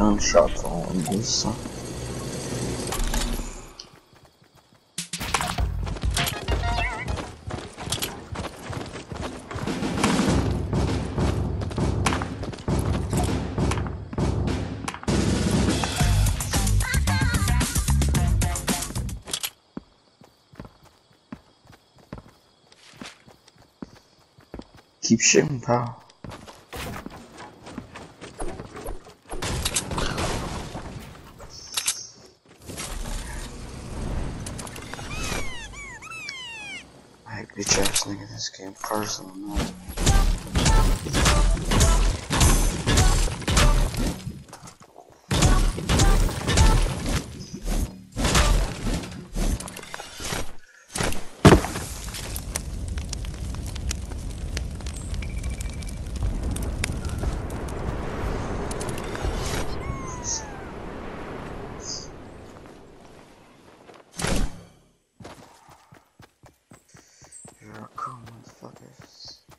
gunshots on this side. Keep shooting, pal. I bitch ass nigga, this game personal, man. You're a cool motherfuckers.